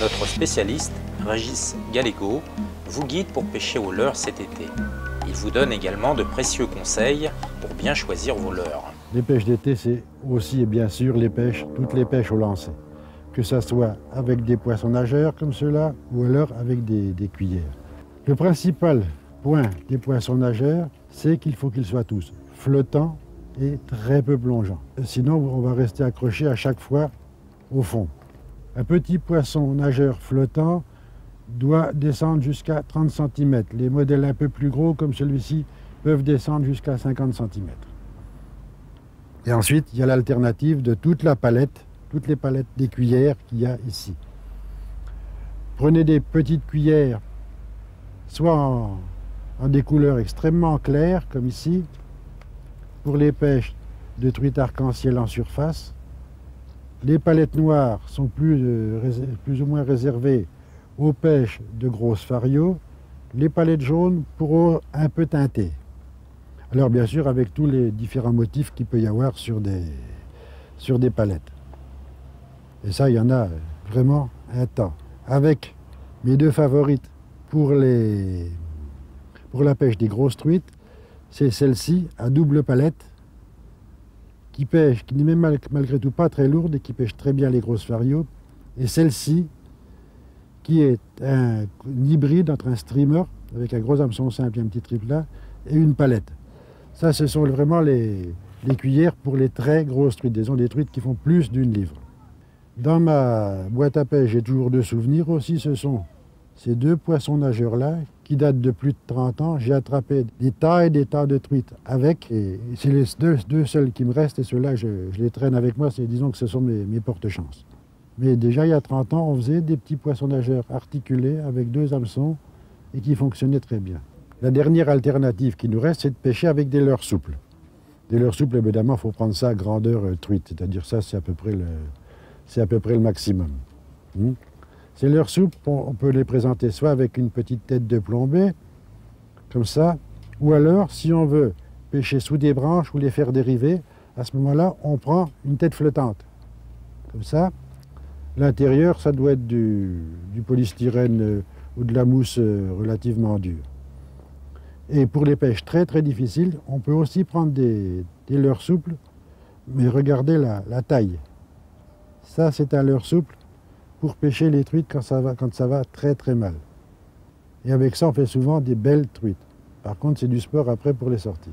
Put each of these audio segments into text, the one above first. Notre spécialiste, Régis Gallego, vous guide pour pêcher au leurre cet été. Il vous donne également de précieux conseils pour bien choisir vos leurres. Les pêches d'été, c'est aussi et bien sûr les pêches, toutes les pêches au lancer. Que ce soit avec des poissons nageurs comme ceux-là ou alors avec des cuillères. Le principal point des poissons nageurs, c'est qu'il faut qu'ils soient tous flottants et très peu plongeants. Sinon, on va rester accroché à chaque fois au fond. Un petit poisson nageur flottant doit descendre jusqu'à 30 cm. Les modèles un peu plus gros, comme celui-ci, peuvent descendre jusqu'à 50 cm. Et ensuite, il y a l'alternative de toute la palette, toutes les palettes des cuillères qu'il y a ici. Prenez des petites cuillères, soit en des couleurs extrêmement claires, comme ici, pour les pêches de truite arc-en-ciel en surface. Les palettes noires sont plus ou moins réservées aux pêches de grosses farios, les palettes jaunes pour un peu teintées. Alors bien sûr avec tous les différents motifs qu'il peut y avoir sur des palettes. Et ça, il y en a vraiment un temps. Avec mes deux favorites pour la pêche des grosses truites, c'est celle-ci à double palette, qui n'est malgré tout pas très lourde et qui pêche très bien les grosses farios. Et celle-ci, qui est un hybride entre un streamer, avec un gros hameçon simple et un petit triplat, et une palette. Ça, ce sont vraiment les cuillères pour les très grosses truites, des truites qui font plus d'une livre. Dans ma boîte à pêche, j'ai toujours deux souvenirs aussi, ce sont ces deux poissons nageurs-là, qui datent de plus de 30 ans. J'ai attrapé des tas et des tas de truites avec, et c'est les deux seuls qui me restent, et ceux-là, je les traîne avec moi, disons que ce sont mes porte-chance. Mais déjà, il y a 30 ans, on faisait des petits poissons nageurs articulés avec deux hameçons et qui fonctionnaient très bien. La dernière alternative qui nous reste, c'est de pêcher avec des leurres souples. Des leurres souples, évidemment, il faut prendre ça à grandeur truite, c'est-à-dire ça, c'est à peu près le maximum. Ces leurres souples, on peut les présenter soit avec une petite tête de plombée, comme ça, ou alors, si on veut pêcher sous des branches ou les faire dériver, à ce moment-là, on prend une tête flottante, comme ça. L'intérieur, ça doit être du polystyrène ou de la mousse relativement dure. Et pour les pêches très très difficiles, on peut aussi prendre des leurres souples, mais regardez la taille. Ça, c'est un leurre souple pour pêcher les truites quand ça va très très mal. Et avec ça, on fait souvent des belles truites. Par contre, c'est du sport après pour les sortir.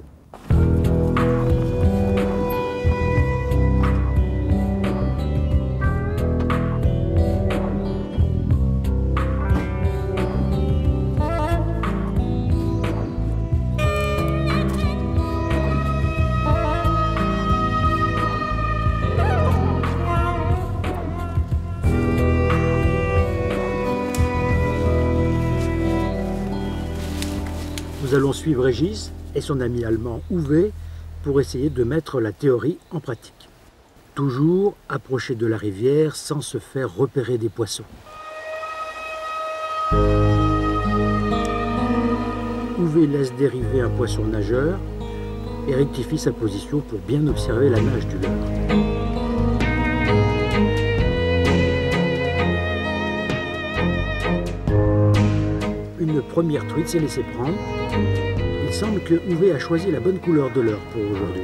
Nous allons suivre Régis et son ami allemand Uwe pour essayer de mettre la théorie en pratique. Toujours approcher de la rivière sans se faire repérer des poissons. Uwe laisse dériver un poisson nageur et rectifie sa position pour bien observer la nage du leurre. Une première truite s'est laissée prendre. Il semble que Uwe a choisi la bonne couleur de leurre pour aujourd'hui.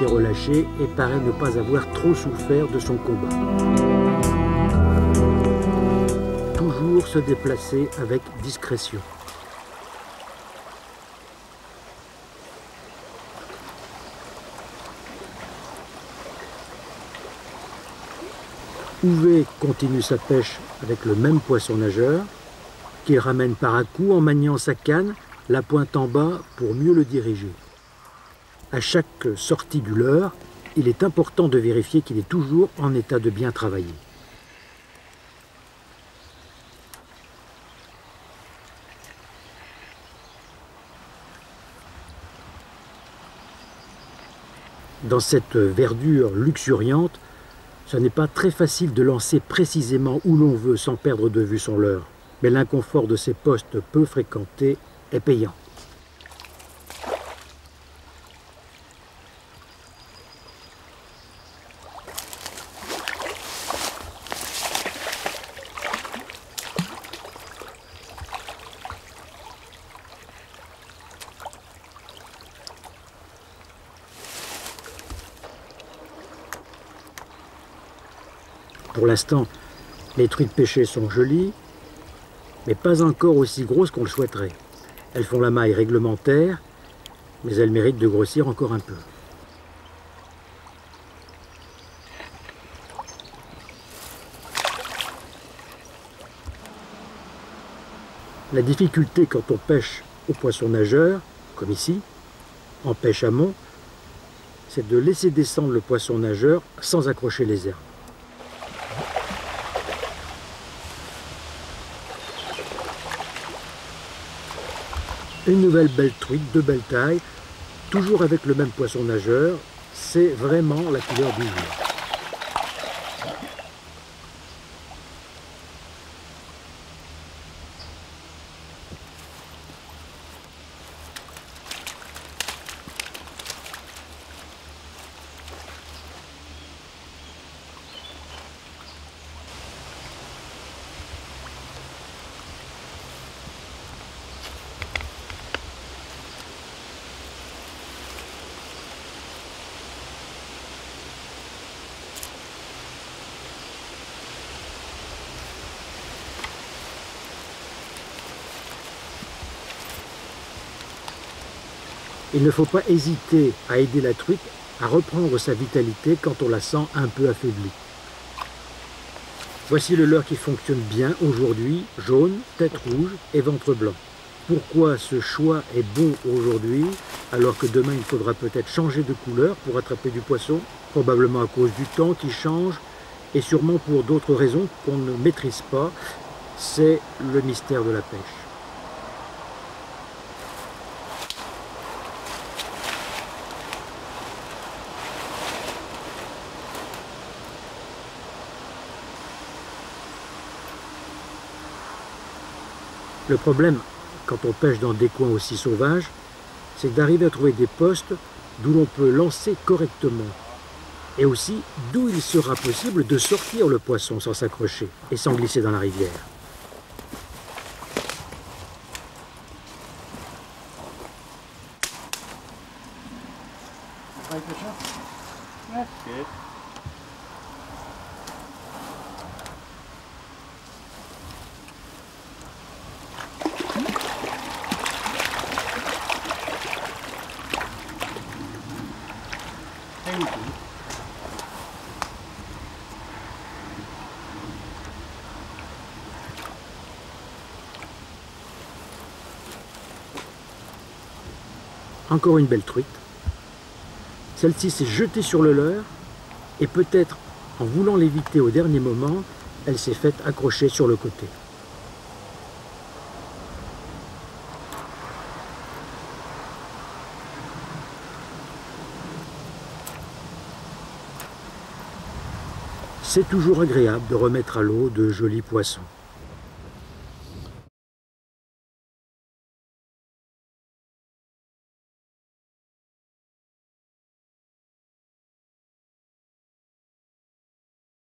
Est relâché et paraît ne pas avoir trop souffert de son combat. Toujours se déplacer avec discrétion. Uwe continue sa pêche avec le même poisson nageur qu'il ramène par à coup en maniant sa canne, la pointe en bas pour mieux le diriger. À chaque sortie du leurre, il est important de vérifier qu'il est toujours en état de bien travailler. Dans cette verdure luxuriante, ce n'est pas très facile de lancer précisément où l'on veut sans perdre de vue son leurre. Mais l'inconfort de ces postes peu fréquentés est payant. Pour l'instant, les truites pêchées sont jolies, mais pas encore aussi grosses qu'on le souhaiterait. Elles font la maille réglementaire, mais elles méritent de grossir encore un peu. La difficulté quand on pêche au poisson nageur, comme ici, en pêche à mond, c'est de laisser descendre le poisson nageur sans accrocher les herbes. Une nouvelle belle truite, de belle taille, toujours avec le même poisson nageur, c'est vraiment la couleur du jour. Il ne faut pas hésiter à aider la truite à reprendre sa vitalité quand on la sent un peu affaiblie. Voici le leurre qui fonctionne bien aujourd'hui, jaune, tête rouge et ventre blanc. Pourquoi ce choix est bon aujourd'hui alors que demain il faudra peut-être changer de couleur pour attraper du poisson? Probablement à cause du temps qui change et sûrement pour d'autres raisons qu'on ne maîtrise pas. C'est le mystère de la pêche. Le problème, quand on pêche dans des coins aussi sauvages, c'est d'arriver à trouver des postes d'où l'on peut lancer correctement. Et aussi, d'où il sera possible de sortir le poisson sans s'accrocher et sans glisser dans la rivière. Encore une belle truite. Celle-ci s'est jetée sur le leurre et peut-être, en voulant l'éviter au dernier moment, elle s'est faite accrocher sur le côté. C'est toujours agréable de remettre à l'eau de jolis poissons.